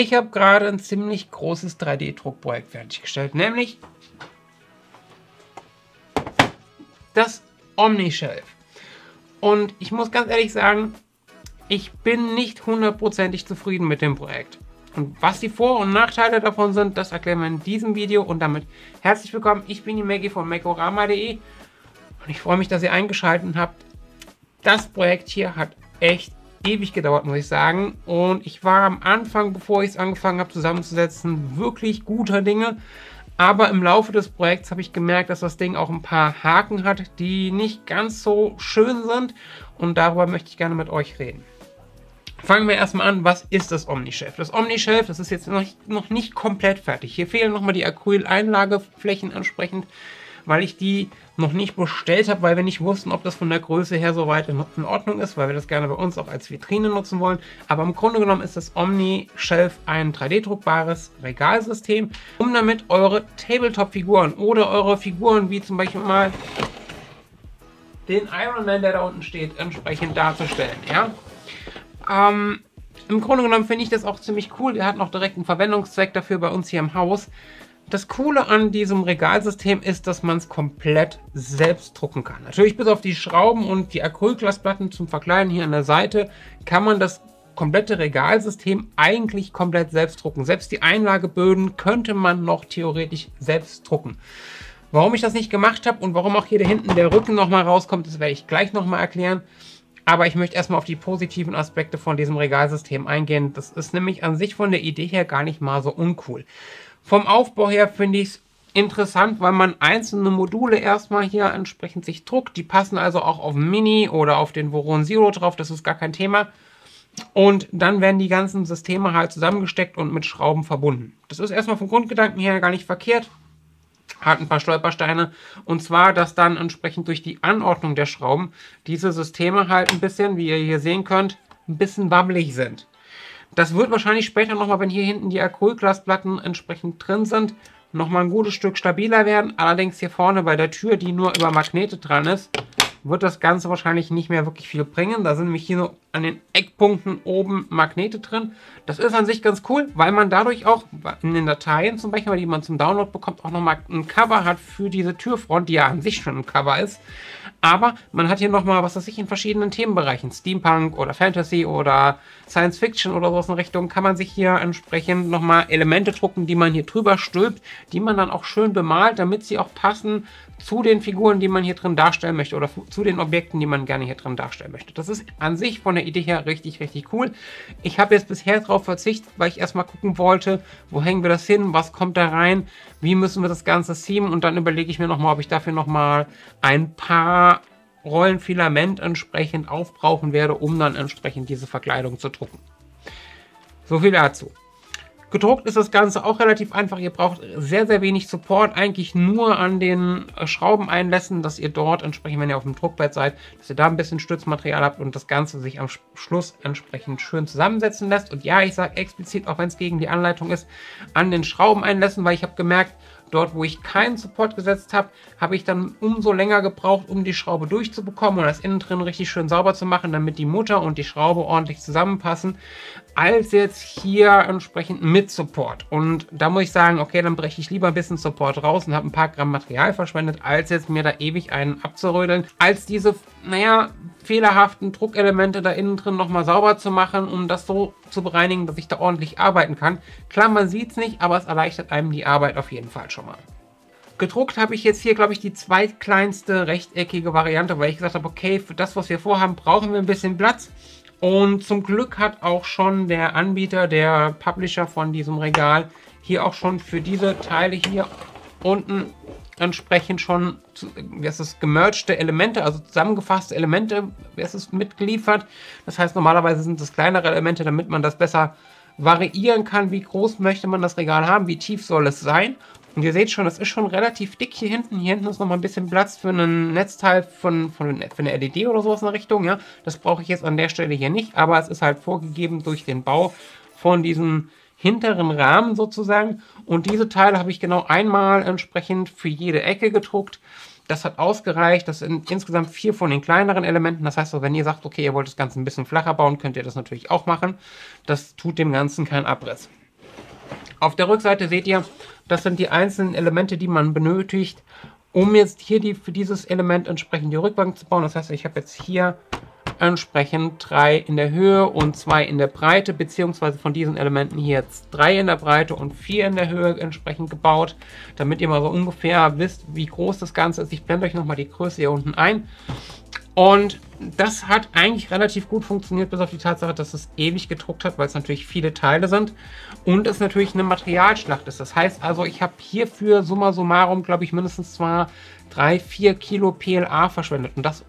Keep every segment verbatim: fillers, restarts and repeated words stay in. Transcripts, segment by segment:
Ich habe gerade ein ziemlich großes drei D Druckprojekt fertiggestellt, nämlich das Omnishelf. Und ich muss ganz ehrlich sagen, ich bin nicht hundertprozentig zufrieden mit dem Projekt. Und was die Vor- und Nachteile davon sind, das erklären wir in diesem Video. Und damit herzlich willkommen, ich bin die Maggie von makeorama punkt de und ich freue mich, dass ihr eingeschaltet habt. Das Projekt hier hat echt ewig gedauert, muss ich sagen. Und ich war am Anfang, bevor ich es angefangen habe zusammenzusetzen, wirklich guter Dinge. Aber im Laufe des Projekts habe ich gemerkt, dass das Ding auch ein paar Haken hat, die nicht ganz so schön sind. Und darüber möchte ich gerne mit euch reden. Fangen wir erstmal an, was ist das Omnishelf? Das Omnishelf, das ist jetzt noch nicht, noch nicht komplett fertig. Hier fehlen nochmal die Acryl-Einlageflächen entsprechend, weil ich die noch nicht bestellt habe, weil wir nicht wussten, ob das von der Größe her soweit in, in Ordnung ist, weil wir das gerne bei uns auch als Vitrine nutzen wollen. Aber im Grunde genommen ist das Omnishelf ein drei D druckbares Regalsystem, um damit eure Tabletop-Figuren oder eure Figuren wie zum Beispiel mal den Iron Man, der da unten steht, entsprechend darzustellen. Ja? Ähm, im Grunde genommen finde ich das auch ziemlich cool. Der hat noch direkt einen Verwendungszweck dafür bei uns hier im Haus. Das Coole an diesem Regalsystem ist, dass man es komplett selbst drucken kann. Natürlich bis auf die Schrauben und die Acrylglasplatten zum Verkleinen hier an der Seite kann man das komplette Regalsystem eigentlich komplett selbst drucken. Selbst die Einlageböden könnte man noch theoretisch selbst drucken. Warum ich das nicht gemacht habe und warum auch hier hinten der Rücken nochmal rauskommt, das werde ich gleich nochmal erklären. Aber ich möchte erstmal auf die positiven Aspekte von diesem Regalsystem eingehen. Das ist nämlich an sich von der Idee her gar nicht mal so uncool. Vom Aufbau her finde ich es interessant, weil man einzelne Module erstmal hier entsprechend sich druckt. Die passen also auch auf Mini oder auf den Voron Zero drauf, das ist gar kein Thema. Und dann werden die ganzen Systeme halt zusammengesteckt und mit Schrauben verbunden. Das ist erstmal vom Grundgedanken her gar nicht verkehrt. Hat ein paar Stolpersteine und zwar, dass dann entsprechend durch die Anordnung der Schrauben diese Systeme halt ein bisschen, wie ihr hier sehen könnt, ein bisschen wabbelig sind. Das wird wahrscheinlich später nochmal, wenn hier hinten die Acrylglasplatten entsprechend drin sind, nochmal ein gutes Stück stabiler werden. Allerdings hier vorne bei der Tür, die nur über Magnete dran ist, wird das Ganze wahrscheinlich nicht mehr wirklich viel bringen. Da sind nämlich hier so an den Eckpunkten oben Magnete drin. Das ist an sich ganz cool, weil man dadurch auch in den Dateien zum Beispiel, die man zum Download bekommt, auch nochmal ein Cover hat für diese Türfront, die ja an sich schon ein Cover ist. Aber man hat hier nochmal, was weiß ich, in verschiedenen Themenbereichen, Steampunk oder Fantasy oder Science Fiction oder sowas in Richtung, kann man sich hier entsprechend nochmal Elemente drucken, die man hier drüber stülpt, die man dann auch schön bemalt, damit sie auch passen zu den Figuren, die man hier drin darstellen möchte oder zu den Objekten, die man gerne hier drin darstellen möchte. Das ist an sich von der Idee her richtig, richtig cool. Ich habe jetzt bisher darauf verzichtet, weil ich erstmal gucken wollte, wo hängen wir das hin, was kommt da rein, wie müssen wir das Ganze seamen und dann überlege ich mir nochmal, ob ich dafür nochmal ein paar Rollen Filament entsprechend aufbrauchen werde, um dann entsprechend diese Verkleidung zu drucken. So viel dazu. Gedruckt ist das Ganze auch relativ einfach. Ihr braucht sehr, sehr wenig Support, eigentlich nur an den Schraubeneinlässen, dass ihr dort entsprechend, wenn ihr auf dem Druckbett seid, dass ihr da ein bisschen Stützmaterial habt und das Ganze sich am Schluss entsprechend schön zusammensetzen lässt. Und ja, ich sage explizit, auch wenn es gegen die Anleitung ist, an den Schraubeneinlässen, weil ich habe gemerkt, dort, wo ich keinen Support gesetzt habe, habe ich dann umso länger gebraucht, um die Schraube durchzubekommen und das innen drin richtig schön sauber zu machen, damit die Mutter und die Schraube ordentlich zusammenpassen, als jetzt hier entsprechend mit Support. Und da muss ich sagen, okay, dann breche ich lieber ein bisschen Support raus und habe ein paar Gramm Material verschwendet, als jetzt mir da ewig einen abzurödeln, als diese, naja, fehlerhaften Druckelemente da innen drin nochmal sauber zu machen, um das so zu bereinigen, dass ich da ordentlich arbeiten kann. Klar, man sieht es nicht, aber es erleichtert einem die Arbeit auf jeden Fall schon mal. Gedruckt habe ich jetzt hier, glaube ich, die zweitkleinste rechteckige Variante, weil ich gesagt habe, okay, für das, was wir vorhaben, brauchen wir ein bisschen Platz. Und zum Glück hat auch schon der Anbieter, der Publisher von diesem Regal, hier auch schon für diese Teile hier unten entsprechend schon das ist gemergte Elemente, also zusammengefasste Elemente, das ist mitgeliefert. Das heißt, normalerweise sind das kleinere Elemente, damit man das besser variieren kann, wie groß möchte man das Regal haben, wie tief soll es sein. Und ihr seht schon, das ist schon relativ dick hier hinten. Hier hinten ist noch mal ein bisschen Platz für einen Netzteil von, von, von einer L E D oder sowas in der Richtung. Ja, das brauche ich jetzt an der Stelle hier nicht, aber es ist halt vorgegeben durch den Bau von diesem hinteren Rahmen sozusagen. Und diese Teile habe ich genau einmal entsprechend für jede Ecke gedruckt. Das hat ausgereicht. Das sind insgesamt vier von den kleineren Elementen. Das heißt, wenn ihr sagt, okay, ihr wollt das Ganze ein bisschen flacher bauen, könnt ihr das natürlich auch machen. Das tut dem Ganzen keinen Abriss. Auf der Rückseite seht ihr, das sind die einzelnen Elemente, die man benötigt, um jetzt hier die, für dieses Element entsprechend die Rückbank zu bauen. Das heißt, ich habe jetzt hier entsprechend drei in der Höhe und zwei in der Breite, beziehungsweise von diesen Elementen hier jetzt drei in der Breite und vier in der Höhe entsprechend gebaut, damit ihr mal so ungefähr wisst, wie groß das Ganze ist. Ich blende euch nochmal die Größe hier unten ein. Und das hat eigentlich relativ gut funktioniert, bis auf die Tatsache, dass es ewig gedruckt hat, weil es natürlich viele Teile sind. Und es natürlich eine Materialschlacht ist. Das heißt also, ich habe hierfür summa summarum, glaube ich, mindestens zwei, drei, vier Kilo P L A verschwendet. Und das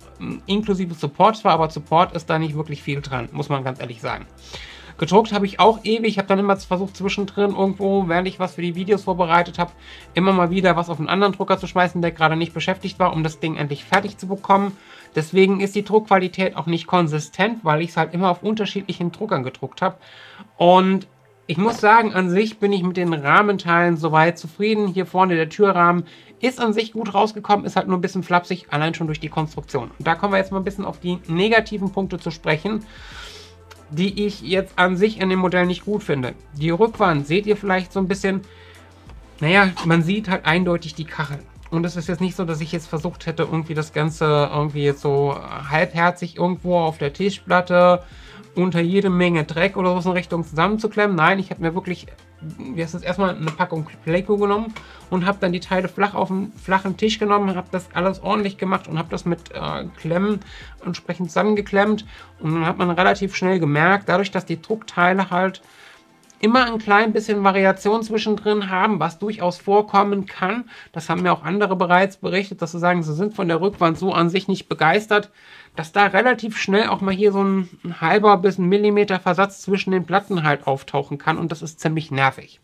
inklusive Support zwar, aber Support ist da nicht wirklich viel dran, muss man ganz ehrlich sagen. Gedruckt habe ich auch ewig, ich habe dann immer versucht zwischendrin irgendwo, während ich was für die Videos vorbereitet habe, immer mal wieder was auf einen anderen Drucker zu schmeißen, der gerade nicht beschäftigt war, um das Ding endlich fertig zu bekommen. Deswegen ist die Druckqualität auch nicht konsistent, weil ich es halt immer auf unterschiedlichen Druckern gedruckt habe. Und ich muss sagen, an sich bin ich mit den Rahmenteilen soweit zufrieden. Hier vorne der Türrahmen ist an sich gut rausgekommen, ist halt nur ein bisschen flapsig, allein schon durch die Konstruktion. Und da kommen wir jetzt mal ein bisschen auf die negativen Punkte zu sprechen, die ich jetzt an sich an dem Modell nicht gut finde. Die Rückwand seht ihr vielleicht so ein bisschen, naja, man sieht halt eindeutig die Kacheln. Und es ist jetzt nicht so, dass ich jetzt versucht hätte, irgendwie das Ganze irgendwie jetzt so halbherzig irgendwo auf der Tischplatte unter jede Menge Dreck oder so in Richtung zusammenzuklemmen. Nein, ich habe mir wirklich erstens erstmal eine Packung Flaco genommen und habe dann die Teile flach auf einen flachen Tisch genommen, habe das alles ordentlich gemacht und habe das mit äh, Klemmen entsprechend zusammengeklemmt. Und dann hat man relativ schnell gemerkt, dadurch, dass die Druckteile halt immer ein klein bisschen Variation zwischendrin haben, was durchaus vorkommen kann. Das haben mir auch andere bereits berichtet, dass sie sagen, sie sind von der Rückwand so an sich nicht begeistert, dass da relativ schnell auch mal hier so ein halber bis ein Millimeter Versatz zwischen den Platten halt auftauchen kann und das ist ziemlich nervig.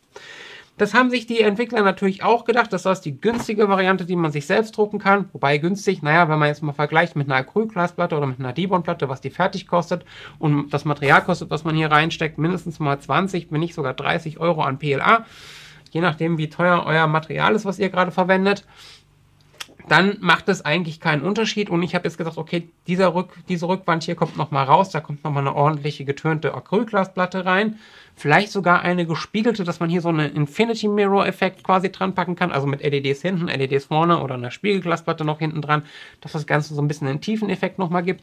Das haben sich die Entwickler natürlich auch gedacht, das ist die günstige Variante, die man sich selbst drucken kann. Wobei günstig, naja, wenn man jetzt mal vergleicht mit einer Acrylglasplatte oder mit einer D-Bond-Platte, was die fertig kostet und das Material kostet, was man hier reinsteckt, mindestens mal zwanzig, wenn nicht sogar dreißig Euro an P L A. Je nachdem, wie teuer euer Material ist, was ihr gerade verwendet, dann macht es eigentlich keinen Unterschied. Und ich habe jetzt gesagt, okay, dieser Rück, diese Rückwand hier kommt nochmal raus, da kommt nochmal eine ordentliche getönte Acrylglasplatte rein. Vielleicht sogar eine gespiegelte, dass man hier so einen Infinity Mirror Effekt quasi dran packen kann. Also mit L E Ds hinten, L E Ds vorne oder einer Spiegelglasplatte noch hinten dran. Dass das Ganze so ein bisschen einen Tiefeneffekt nochmal gibt.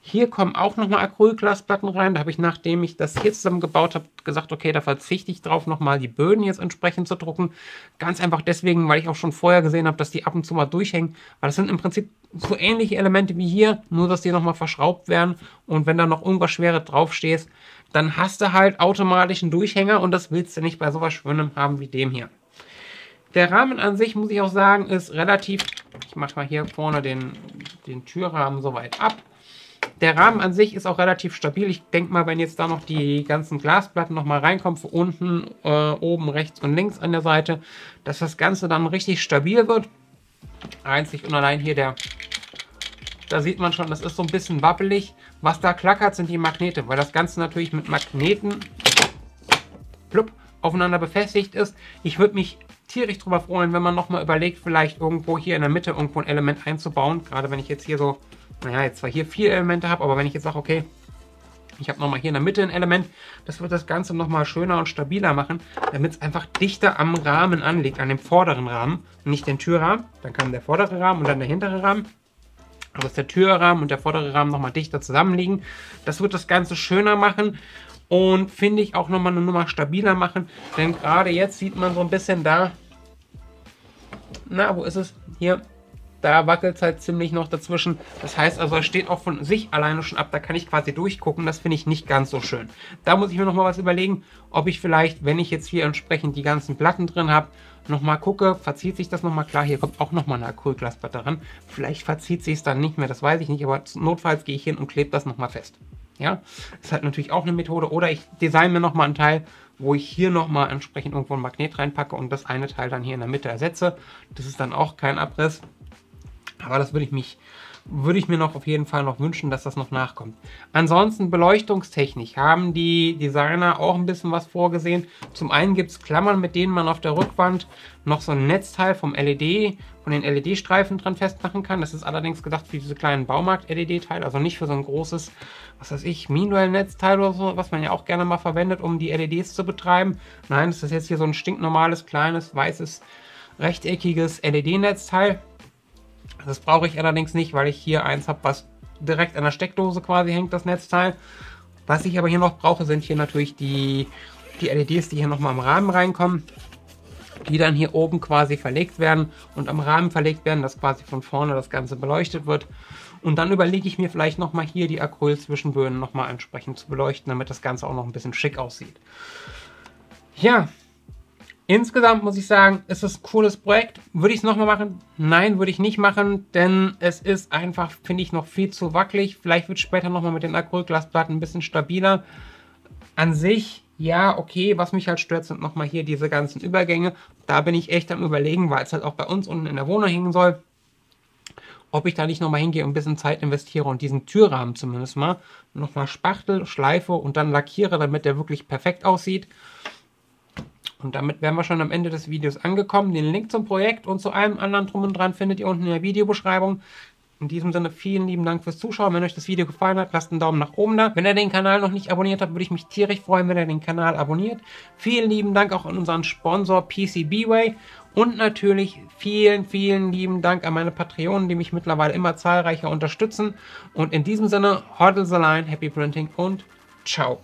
Hier kommen auch nochmal Acrylglasplatten rein. Da habe ich, nachdem ich das hier zusammengebaut habe, gesagt, okay, da verzichte ich drauf, nochmal die Böden jetzt entsprechend zu drucken. Ganz einfach deswegen, weil ich auch schon vorher gesehen habe, dass die ab und zu mal durchhängen. Weil das sind im Prinzip so ähnliche Elemente wie hier, nur dass die nochmal verschraubt werden. Und wenn da noch irgendwas Schweres draufsteht, dann hast du halt automatisch einen Durchhänger und das willst du nicht bei sowas Schönem haben wie dem hier. Der Rahmen an sich, muss ich auch sagen, ist relativ, ich mache mal hier vorne den, den Türrahmen soweit ab. Der Rahmen an sich ist auch relativ stabil. Ich denke mal, wenn jetzt da noch die ganzen Glasplatten nochmal reinkommen, von unten, äh, oben, rechts und links an der Seite, dass das Ganze dann richtig stabil wird. Einzig und allein hier der... Da sieht man schon, das ist so ein bisschen wabbelig. Was da klackert, sind die Magnete, weil das Ganze natürlich mit Magneten plupp, aufeinander befestigt ist. Ich würde mich tierisch drüber freuen, wenn man nochmal überlegt, vielleicht irgendwo hier in der Mitte irgendwo ein Element einzubauen. Gerade wenn ich jetzt hier so, naja, jetzt zwar hier vier Elemente habe, aber wenn ich jetzt sage, okay, ich habe nochmal hier in der Mitte ein Element, das wird das Ganze nochmal schöner und stabiler machen, damit es einfach dichter am Rahmen anliegt, an dem vorderen Rahmen, nicht den Türrahmen. Dann kam der vordere Rahmen und dann der hintere Rahmen. Dass der Türrahmen und der vordere Rahmen nochmal dichter zusammenliegen. Das wird das Ganze schöner machen und finde ich auch nochmal eine Nummer stabiler machen, denn gerade jetzt sieht man so ein bisschen da, na, wo ist es? Hier, da wackelt es halt ziemlich noch dazwischen. Das heißt also, es steht auch von sich alleine schon ab, da kann ich quasi durchgucken, das finde ich nicht ganz so schön. Da muss ich mir nochmal was überlegen, ob ich vielleicht, wenn ich jetzt hier entsprechend die ganzen Platten drin habe, nochmal gucke, verzieht sich das nochmal, klar, hier kommt auch nochmal eine Acrylglasplatte ran, vielleicht verzieht sich es dann nicht mehr, das weiß ich nicht, aber notfalls gehe ich hin und klebe das nochmal fest. Ja, ist halt natürlich auch eine Methode, oder ich designe mir nochmal einen Teil, wo ich hier nochmal entsprechend irgendwo ein Magnet reinpacke und das eine Teil dann hier in der Mitte ersetze, das ist dann auch kein Abriss, aber das würde ich mich würde ich mir noch auf jeden Fall noch wünschen, dass das noch nachkommt. Ansonsten Beleuchtungstechnik haben die Designer auch ein bisschen was vorgesehen. Zum einen gibt es Klammern, mit denen man auf der Rückwand noch so ein Netzteil vom L E D, von den L E D-Streifen dran festmachen kann. Das ist allerdings gedacht für diese kleinen Baumarkt-L E D-Teile, also nicht für so ein großes, was weiß ich, Meanwell-Netzteil oder so, was man ja auch gerne mal verwendet, um die L E Ds zu betreiben. Nein, das ist jetzt hier so ein stinknormales, kleines, weißes, rechteckiges L E D-Netzteil. Das brauche ich allerdings nicht, weil ich hier eins habe, was direkt an der Steckdose quasi hängt, das Netzteil. Was ich aber hier noch brauche, sind hier natürlich die, die L E Ds, die hier nochmal am Rahmen reinkommen, die dann hier oben quasi verlegt werden und am Rahmen verlegt werden, dass quasi von vorne das Ganze beleuchtet wird. Und dann überlege ich mir vielleicht nochmal hier die Acryl-Zwischenböden nochmal entsprechend zu beleuchten, damit das Ganze auch noch ein bisschen schick aussieht. Ja. Insgesamt muss ich sagen, es ist ein cooles Projekt. Würde ich es nochmal machen? Nein, würde ich nicht machen, denn es ist einfach, finde ich, noch viel zu wackelig. Vielleicht wird es später nochmal mit den Acrylglasplatten ein bisschen stabiler. An sich, ja, okay, was mich halt stört, sind nochmal hier diese ganzen Übergänge. Da bin ich echt am Überlegen, weil es halt auch bei uns unten in der Wohnung hängen soll, ob ich da nicht nochmal hingehe und ein bisschen Zeit investiere und diesen Türrahmen zumindest mal nochmal spachtel, schleife und dann lackiere, damit der wirklich perfekt aussieht. Und damit wären wir schon am Ende des Videos angekommen. Den Link zum Projekt und zu allem anderen Drum und Dran findet ihr unten in der Videobeschreibung. In diesem Sinne vielen lieben Dank fürs Zuschauen. Wenn euch das Video gefallen hat, lasst einen Daumen nach oben da. Wenn ihr den Kanal noch nicht abonniert habt, würde ich mich tierisch freuen, wenn ihr den Kanal abonniert. Vielen lieben Dank auch an unseren Sponsor PCBWay. Und natürlich vielen, vielen lieben Dank an meine Patreonen, die mich mittlerweile immer zahlreicher unterstützen. Und in diesem Sinne, hodl the line, happy printing und ciao.